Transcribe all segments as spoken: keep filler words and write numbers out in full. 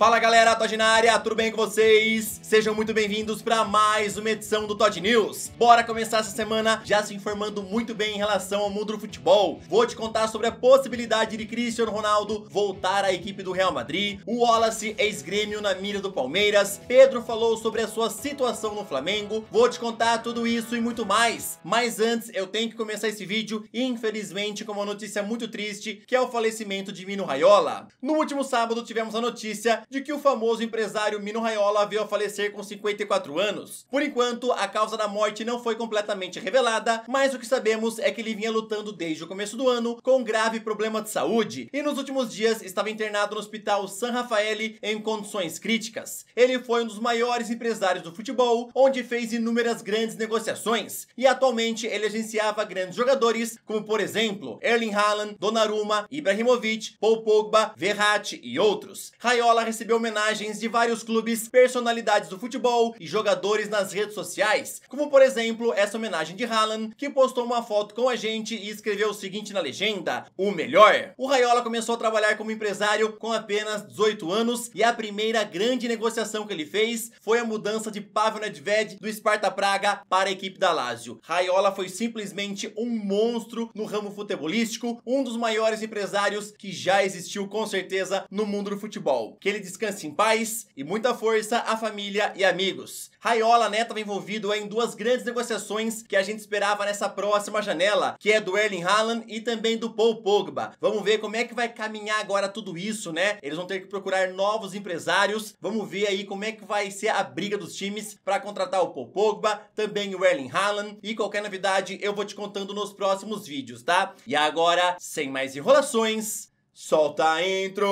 Fala galera, Todd na área, tudo bem com vocês? Sejam muito bem-vindos para mais uma edição do Todd News. Bora começar essa semana já se informando muito bem em relação ao mundo do futebol. Vou te contar sobre a possibilidade de Cristiano Ronaldo voltar à equipe do Real Madrid, o Wallace ex-Grêmio na mira do Palmeiras, Pedro falou sobre a sua situação no Flamengo. Vou te contar tudo isso e muito mais. Mas antes eu tenho que começar esse vídeo, infelizmente, com uma notícia muito triste, que é o falecimento de Mino Raiola. No último sábado tivemos a notícia de que o famoso empresário Mino Raiola veio a falecer com cinquenta e quatro anos. Por enquanto, a causa da morte não foi completamente revelada, mas o que sabemos é que ele vinha lutando desde o começo do ano com um grave problema de saúde e nos últimos dias estava internado no hospital San Rafael em condições críticas. Ele foi um dos maiores empresários do futebol, onde fez inúmeras grandes negociações e atualmente ele agenciava grandes jogadores como, por exemplo, Erling Haaland, Donnarumma, Ibrahimovic, Paul Pogba, Verratti e outros. Raiola recebeu recebeu homenagens de vários clubes, personalidades do futebol e jogadores nas redes sociais, como por exemplo essa homenagem de Haaland, que postou uma foto com a gente e escreveu o seguinte na legenda: o melhor. O Raiola começou a trabalhar como empresário com apenas dezoito anos e a primeira grande negociação que ele fez foi a mudança de Pavel Nedved do Sparta Praga para a equipe da Lazio. Raiola foi simplesmente um monstro no ramo futebolístico, um dos maiores empresários que já existiu com certeza no mundo do futebol. Que ele descanse em paz e muita força à família e amigos. Raiola, né, estava envolvido em duas grandes negociações que a gente esperava nessa próxima janela, que é do Erling Haaland e também do Paul Pogba. Vamos ver como é que vai caminhar agora tudo isso, né? Eles vão ter que procurar novos empresários. Vamos ver aí como é que vai ser a briga dos times para contratar o Paul Pogba, também o Erling Haaland, e qualquer novidade eu vou te contando nos próximos vídeos, tá? E agora, sem mais enrolações, solta a intro!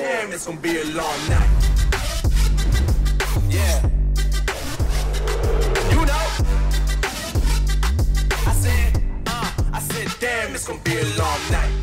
Damn, it's gonna be a long night. Yeah. You know. I said, uh, I said, damn, it's gonna be a long night.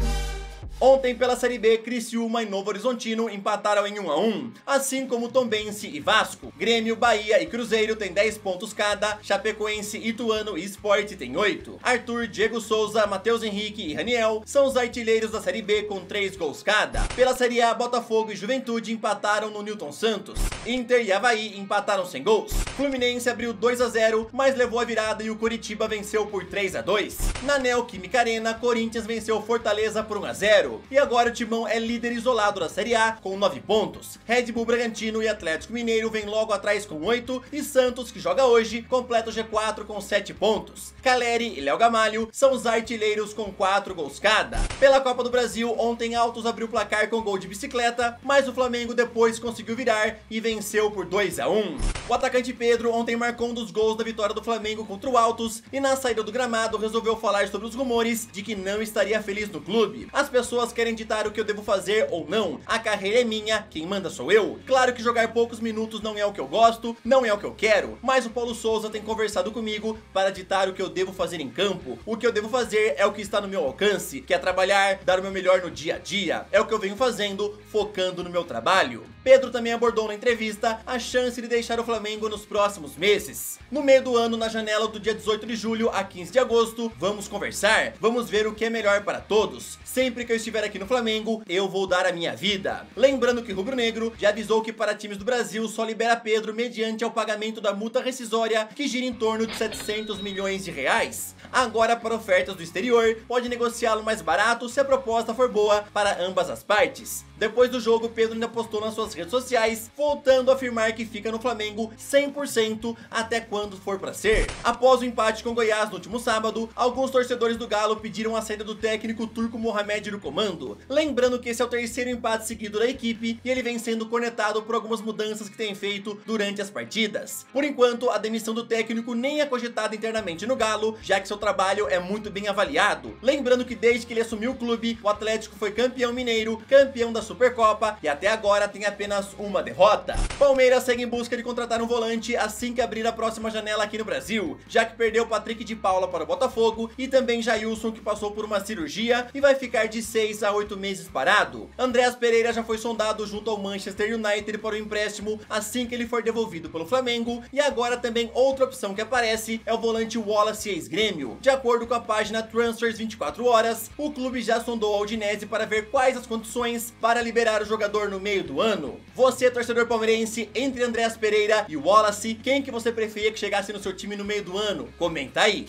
Ontem, pela Série B, Criciúma e Novo Horizontino empataram em um a um, assim como Tombense e Vasco. Grêmio, Bahia e Cruzeiro têm dez pontos cada, Chapecoense, Ituano e Sport têm oito. Arthur, Diego Souza, Matheus Henrique e Raniel são os artilheiros da Série B com três gols cada. Pela Série A, Botafogo e Juventude empataram no Newton Santos. Inter e Avaí empataram sem gols. Fluminense abriu dois a zero, mas levou a virada e o Coritiba venceu por três a dois. Na Neoquímica Arena, Corinthians venceu Fortaleza por um a zero. E agora o Timão é líder isolado da Série A com nove pontos. Red Bull Bragantino e Atlético Mineiro vêm logo atrás com oito e Santos, que joga hoje, completa o G quatro com sete pontos. Caleri e Léo Gamalho são os artilheiros com quatro gols cada. Pela Copa do Brasil, ontem Altos abriu o placar com gol de bicicleta, mas o Flamengo depois conseguiu virar e venceu por dois a um. O atacante Pedro ontem marcou um dos gols da vitória do Flamengo contra o Altos e na saída do gramado resolveu falar sobre os rumores de que não estaria feliz no clube. As pessoas querem ditar o que eu devo fazer ou não. A carreira é minha, quem manda sou eu. Claro que jogar poucos minutos não é o que eu gosto, não é o que eu quero, mas o Paulo Souza tem conversado comigo para ditar o que eu devo fazer em campo. O que eu devo fazer é o que está no meu alcance, que é trabalhar, dar o meu melhor no dia a dia. É o que eu venho fazendo, focando no meu trabalho. Pedro também abordou na entrevista a chance de deixar o Flamengo nos próximos meses. No meio do ano, na janela do dia dezoito de julho a quinze de agosto, vamos conversar, vamos ver o que é melhor para todos. Sempre que eu estiver aqui no Flamengo, eu vou dar a minha vida. Lembrando que Rubro Negro já avisou que para times do Brasil só libera Pedro mediante ao pagamento da multa rescisória, que gira em torno de setecentos milhões de reais. Agora, para ofertas do exterior, pode negociá-lo mais barato se a proposta for boa para ambas as partes. Depois do jogo, Pedro ainda postou nas suas redes sociais, voltando a afirmar que fica no Flamengo cem por cento até quando for pra ser. Após o empate com Goiás no último sábado, alguns torcedores do Galo pediram a saída do técnico turco Mohamed no comando. Lembrando que esse é o terceiro empate seguido da equipe e ele vem sendo cornetado por algumas mudanças que tem feito durante as partidas. Por enquanto, a demissão do técnico nem é cogitada internamente no Galo, já que seu trabalho é muito bem avaliado. Lembrando que desde que ele assumiu o clube, o Atlético foi campeão mineiro, campeão da Supercopa e até agora tem apenas uma derrota. Palmeiras segue em busca de contratar um volante assim que abrir a próxima janela aqui no Brasil, já que perdeu Patrick de Paula para o Botafogo e também Jailson, que passou por uma cirurgia e vai ficar de seis seis a oito meses parado. Andreas Pereira já foi sondado junto ao Manchester United para o empréstimo assim que ele for devolvido pelo Flamengo, e agora também outra opção que aparece é o volante Wallace, ex-Grêmio. De acordo com a página Transfers vinte e quatro horas, o clube já sondou a Udinese para ver quais as condições para liberar o jogador no meio do ano. Você, torcedor palmeirense, entre Andreas Pereira e Wallace, quem que você preferia que chegasse no seu time no meio do ano? Comenta aí!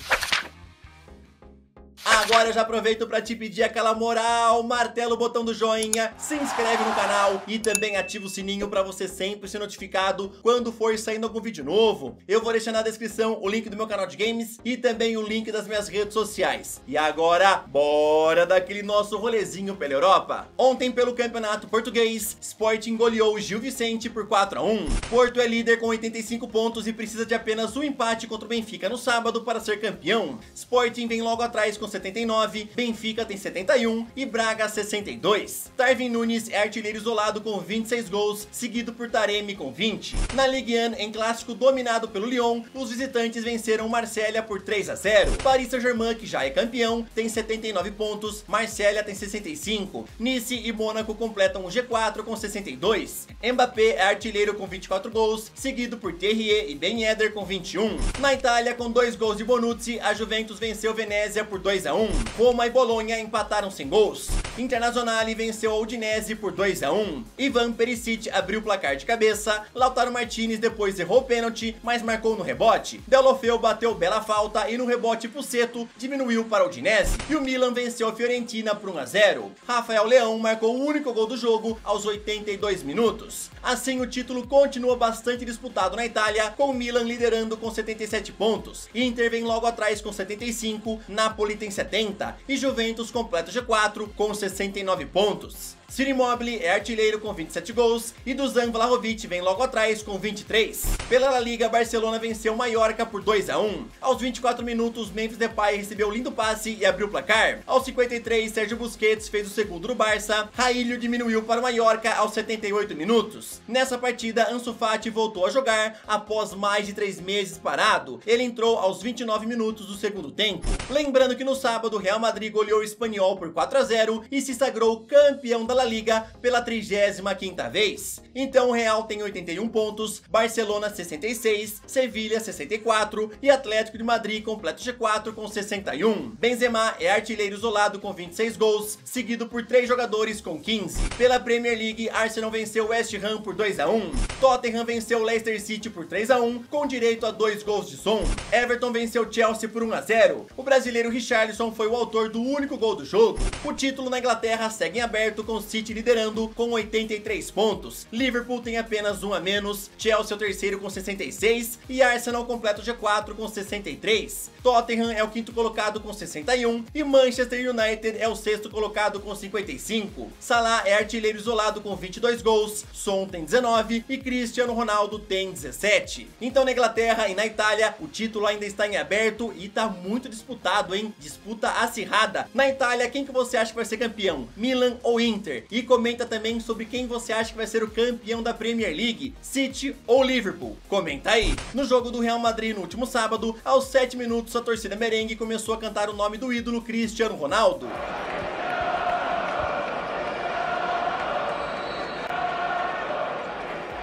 Agora eu já aproveito para te pedir aquela moral, martela o botão do joinha, se inscreve no canal e também ativa o sininho para você sempre ser notificado quando for saindo algum vídeo novo. Eu vou deixar na descrição o link do meu canal de games e também o link das minhas redes sociais. E agora, bora daquele nosso rolezinho pela Europa. Ontem, pelo Campeonato Português, Sporting goleou o Gil Vicente por quatro a um. Porto é líder com oitenta e cinco pontos e precisa de apenas um empate contra o Benfica no sábado para ser campeão. Sporting vem logo atrás com setenta e nove, Benfica tem setenta e um e Braga sessenta e dois. Darwin Nunes é artilheiro isolado com vinte e seis gols, seguido por Taremi com vinte. Na Ligue um, em clássico dominado pelo Lyon, os visitantes venceram Marselha por três a zero. Paris Saint-Germain, que já é campeão, tem setenta e nove pontos, Marselha tem sessenta e cinco. Nice e Mônaco completam o G quatro com sessenta e dois. Mbappé é artilheiro com vinte e quatro gols, seguido por Terrier e Ben Yedder com vinte e um. Na Itália, com dois gols de Bonucci, a Juventus venceu Venezia por dois a um. Roma e Bolonha empataram sem gols. Internazionale venceu a Udinese por dois a um. Ivan Perisic abriu o placar de cabeça. Lautaro Martinez depois errou o pênalti, mas marcou no rebote. Deulofeu bateu bela falta e no rebote Puceto diminuiu para a Udinese. E o Milan venceu a Fiorentina por um a zero. Rafael Leão marcou o único gol do jogo aos oitenta e dois minutos. Assim, o título continua bastante disputado na Itália, com o Milan liderando com setenta e sete pontos. Inter vem logo atrás com setenta e cinco, Napoli tem setenta e Juventus completa o G quatro com sessenta e nove pontos. Ciro Immobile é artilheiro com vinte e sete gols e Dusan Vlahovic vem logo atrás com vinte e três. Pela La Liga, Barcelona venceu Mallorca por dois a um. Aos vinte e quatro minutos, Memphis Depay recebeu um lindo passe e abriu o placar. Aos cinquenta e três, Sérgio Busquets fez o segundo do Barça. Raílio diminuiu para o Mallorca aos setenta e oito minutos. Nessa partida, Ansu Fati voltou a jogar após mais de três meses parado. Ele entrou aos vinte e nove minutos do segundo tempo. Lembrando que no sábado, Real Madrid goleou o Espanyol por quatro a zero e se sagrou campeão da La Liga pela trigésima quinta vez. Então o Real tem oitenta e um pontos, Barcelona sessenta e seis, Sevilha sessenta e quatro e Atlético de Madrid completa o G quatro com sessenta e um. Benzema é artilheiro isolado com vinte e seis gols, seguido por três jogadores com quinze. Pela Premier League, Arsenal venceu West Ham por dois a um. Tottenham venceu Leicester City por três a um, com direito a dois gols de Son. Everton venceu Chelsea por um a zero. O brasileiro Richarlison foi o autor do único gol do jogo. O título na Inglaterra segue em aberto, com City liderando com oitenta e três pontos. Liverpool tem apenas um a menos, Chelsea é o terceiro com sessenta e seis e Arsenal completa o G quatro com sessenta e três. Tottenham é o quinto colocado com sessenta e um e Manchester United é o sexto colocado com cinquenta e cinco. Salah é artilheiro isolado com vinte e dois gols, Son tem dezenove e Cristiano Ronaldo tem dezessete. Então na Inglaterra e na Itália o título ainda está em aberto e está muito disputado, hein? Disputa acirrada. Na Itália, quem que você acha que vai ser campeão? Milan ou Inter? E comenta também sobre quem você acha que vai ser o campeão da Premier League, City ou Liverpool. Comenta aí! No jogo do Real Madrid no último sábado, aos sete minutos, a torcida merengue começou a cantar o nome do ídolo Cristiano Ronaldo.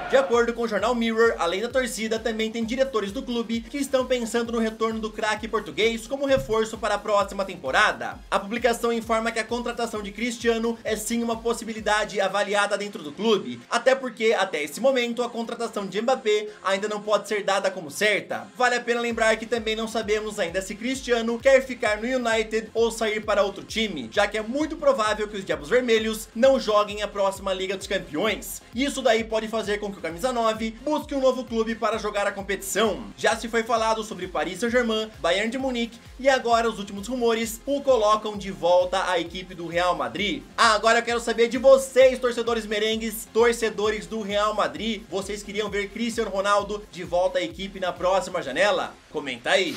De acordo com o jornal Mirror, além da torcida, também tem diretores do clube que estão pensando no retorno do craque português como reforço para a próxima temporada. A publicação informa que a contratação de Cristiano é sim uma possibilidade avaliada dentro do clube, até porque, até esse momento, a contratação de Mbappé ainda não pode ser dada como certa. Vale a pena lembrar que também não sabemos ainda se Cristiano quer ficar no United ou sair para outro time, já que é muito provável que os Diabos Vermelhos não joguem a próxima Liga dos Campeões. Isso daí pode fazer com que o camisa nove busque um novo clube para jogar a competição. Já se foi falado sobre Paris Saint-Germain, Bayern de Munique e agora os últimos rumores o colocam de volta à equipe do Real Madrid. Ah, agora eu quero saber de vocês, torcedores merengues, torcedores do Real Madrid, vocês queriam ver Cristiano Ronaldo de volta à equipe na próxima janela? Comenta aí!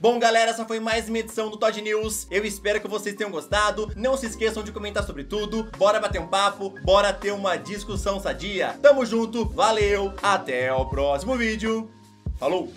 Bom, galera, essa foi mais uma edição do Todd News. Eu espero que vocês tenham gostado. Não se esqueçam de comentar sobre tudo. Bora bater um papo, bora ter uma discussão sadia. Tamo junto, valeu, até o próximo vídeo. Falou!